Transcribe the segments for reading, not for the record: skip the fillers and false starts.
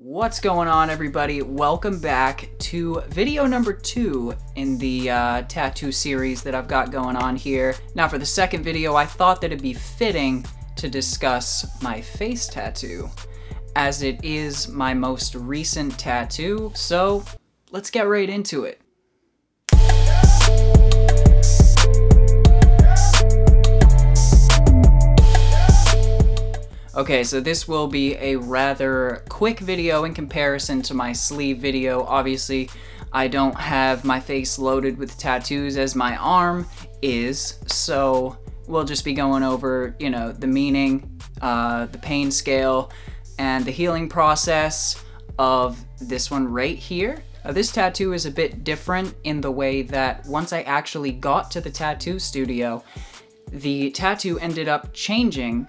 What's going on, everybody? Welcome back to video number 2 in the tattoo series that I've got going on here. Now, for the second video, I thought that it'd be fitting to discuss my face tattoo, as it is my most recent tattoo. So let's get right into it. Okay, so this will be a rather quick video in comparison to my sleeve video. Obviously, I don't have my face loaded with tattoos as my arm is, so we'll just be going over, you know, the meaning, the pain scale, and the healing process of this one right here. This tattoo is a bit different in the way that once I actually got to the tattoo studio, the tattoo ended up changing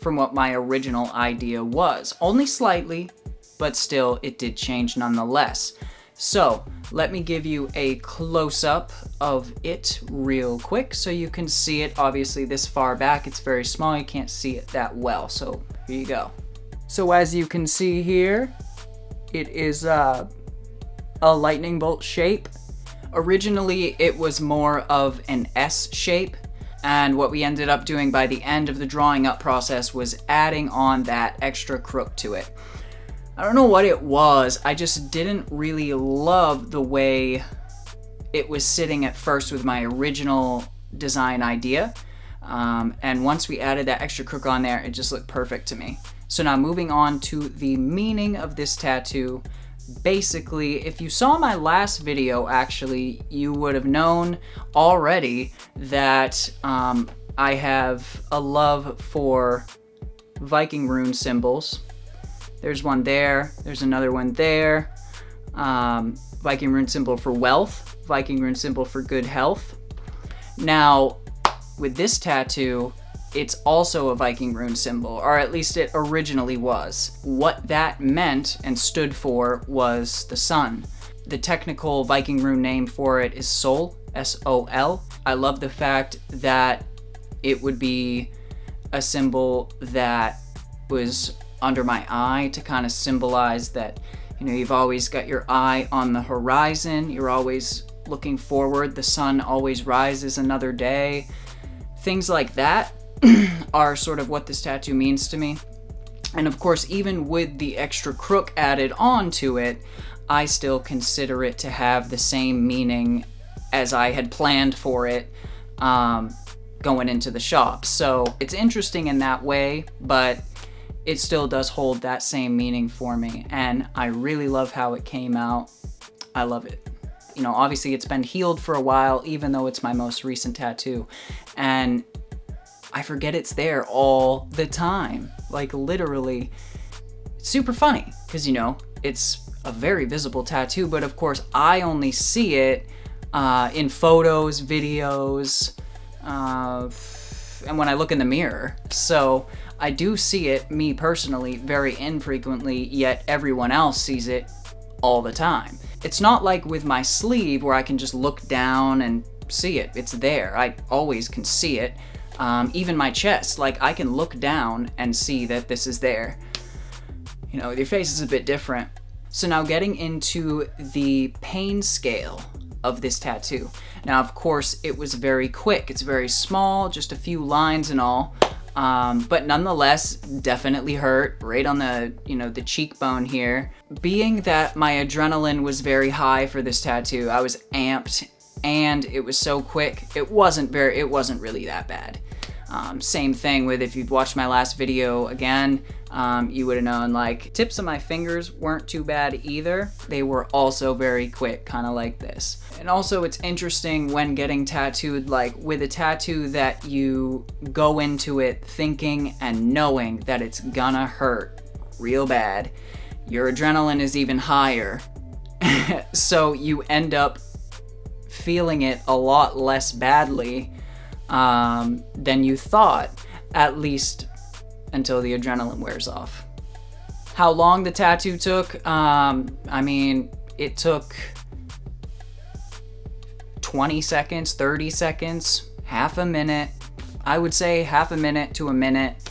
from what my original idea was. Only slightly, but still it did change nonetheless. So let me give you a close-up of it real quick so you can see it. Obviously this far back, it's very small, you can't see it that well, so here you go. So as you can see here, it is a lightning bolt shape. Originally it was more of an S shape, and what we ended up doing by the end of the drawing up process was adding on that extra crook to it. I don't know what it was, I just didn't really love the way it was sitting at first with my original design idea. And once we added that extra crook on there, it just looked perfect to me. So now moving on to the meaning of this tattoo. Basically, if you saw my last video, actually, you would have known already that I have a love for Viking rune symbols. There's one there, there's another one there. Viking rune symbol for wealth, Viking rune symbol for good health. Now, with this tattoo, it's also a Viking rune symbol, or at least it originally was. What that meant and stood for was the sun. The technical Viking rune name for it is Sol, S-O-L. I love the fact that it would be a symbol that was under my eye to kind of symbolize that, you know, you've always got your eye on the horizon, you're always looking forward, the sun always rises another day, things like that. Are sort of what this tattoo means to me. And of course, even with the extra crook added on to it, I still consider it to have the same meaning as I had planned for it going into the shop. So it's interesting in that way, but it still does hold that same meaning for me. And I really love how it came out. I love it. You know, obviously it's been healed for a while, even though it's my most recent tattoo. And I forget it's there all the time, like literally. It's super funny because, you know, it's a very visible tattoo, but of course I only see it in photos, videos, and when I look in the mirror. So I do see it, me personally, very infrequently, yet everyone else sees it all the time. It's not like with my sleeve where I can just look down and see it. It's there. I always can see it. Even my chest, like I can look down and see that this is there. You know, your face is a bit different. So now getting into the pain scale of this tattoo. Now, of course, it was very quick. It's very small, just a few lines and all, but nonetheless, definitely hurt right on the, you know, the cheekbone here. Being that my adrenaline was very high for this tattoo, I was amped and it was so quick. It wasn't really that bad. Same thing with, if you've watched my last video again, you would have known, like, tips of my fingers weren't too bad either. They were also very quick, kind of like this. And also it's interesting when getting tattooed, like with a tattoo that you go into it thinking and knowing that it's gonna hurt real bad, your adrenaline is even higher. So you end up feeling it a lot less badly than you thought, at least until the adrenaline wears off. How long the tattoo took? I mean, it took 20 seconds, 30 seconds, half a minute. I would say half a minute to a minute.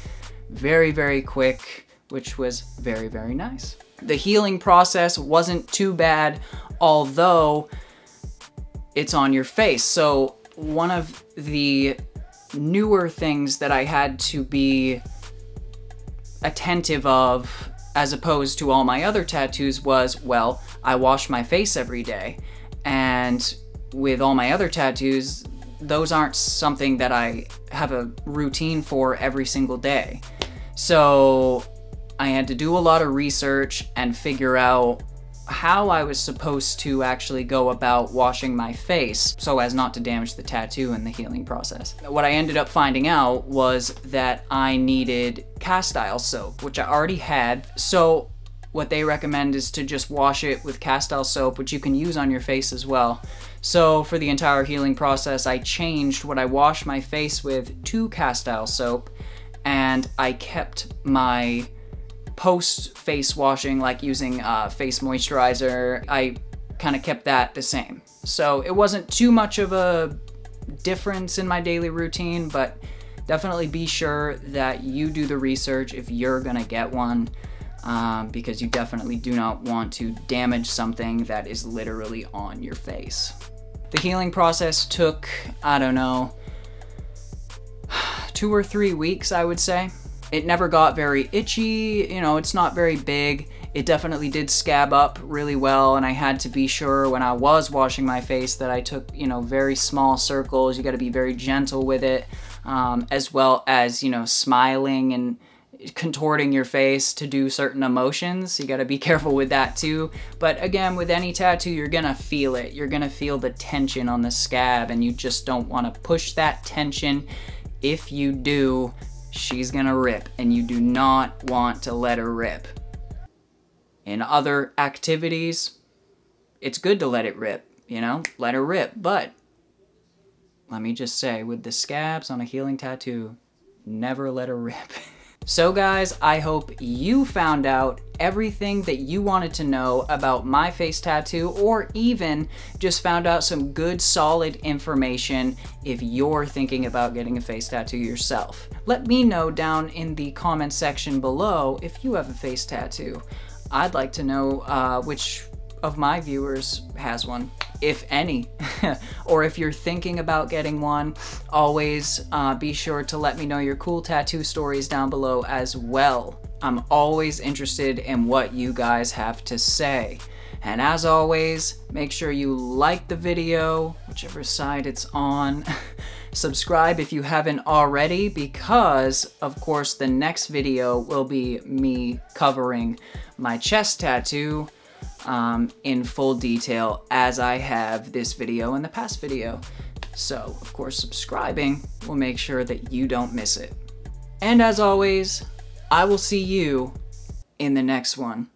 Very, very quick, which was very, very nice. The healing process wasn't too bad, although it's on your face. So one of the newer things that I had to be attentive of, as opposed to all my other tattoos, was, well, I wash my face every day. And with all my other tattoos, those aren't something that I have a routine for every single day. So I had to do a lot of research and figure out how I was supposed to actually go about washing my face so as not to damage the tattoo in the healing process. What I ended up finding out was that I needed castile soap, which I already had. So what they recommend is to just wash it with castile soap, which you can use on your face as well. So for the entire healing process, I changed what I washed my face with to castile soap, and I kept my post face washing, like using face moisturizer, I kind of kept that the same. So it wasn't too much of a difference in my daily routine, but definitely be sure that you do the research if you're gonna get one, because you definitely do not want to damage something that is literally on your face. The healing process took, I don't know, 2 or 3 weeks, I would say. It never got very itchy, you know, it's not very big. It definitely did scab up really well, and I had to be sure when I was washing my face that I took, you know, very small circles. You got to be very gentle with it, as well as, you know, smiling and contorting your face to do certain emotions. You got to be careful with that too. But again, with any tattoo, you're going to feel it. You're going to feel the tension on the scab, and you just don't want to push that tension. If you do, she's gonna rip, and you do not want to let her rip. In other activities, it's good to let it rip, you know, let her rip. But let me just say, with the scabs on a healing tattoo, never let her rip. So guys, I hope you found out everything that you wanted to know about my face tattoo, or even just found out some good solid information if you're thinking about getting a face tattoo yourself. Let me know down in the comment section below if you have a face tattoo. I'd like to know which of my viewers has one, if any, or if you're thinking about getting one. Always be sure to let me know your cool tattoo stories down below as well. I'm always interested in what you guys have to say. And as always, make sure you like the video, whichever side it's on. Subscribe if you haven't already, because of course the next video will be me covering my chest tattoo in full detail, as I have this video and the past video. So of course subscribing will make sure that you don't miss it. And as always, I will see you in the next one.